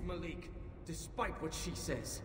save Malik, despite what she says.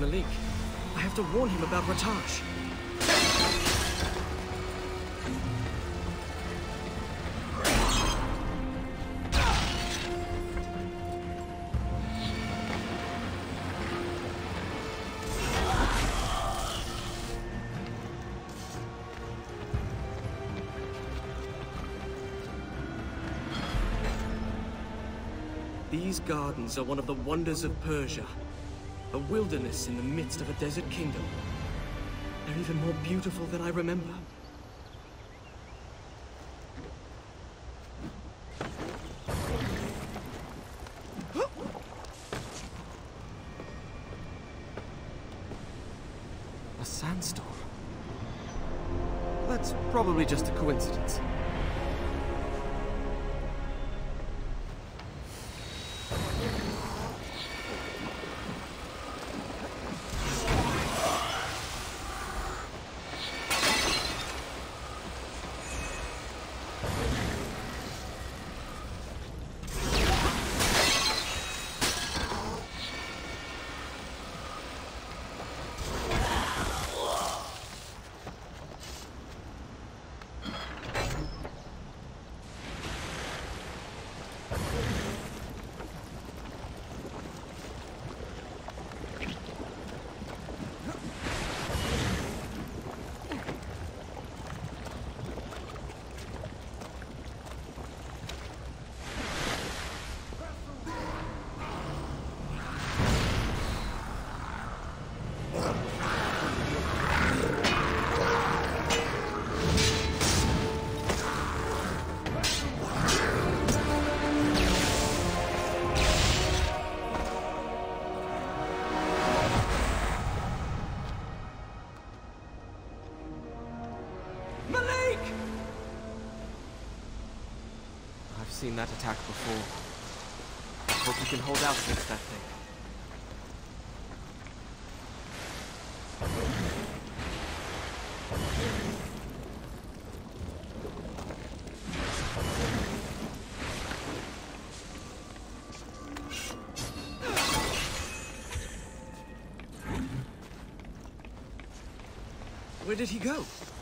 Malik. I have to warn him about Ratash. These gardens are one of the wonders of Persia. A wilderness in the midst of a desert kingdom. They're even more beautiful than I remember. A sandstorm? That's probably just a coincidence. seen that attack before. I hope we can hold out against that thing. Where did he go?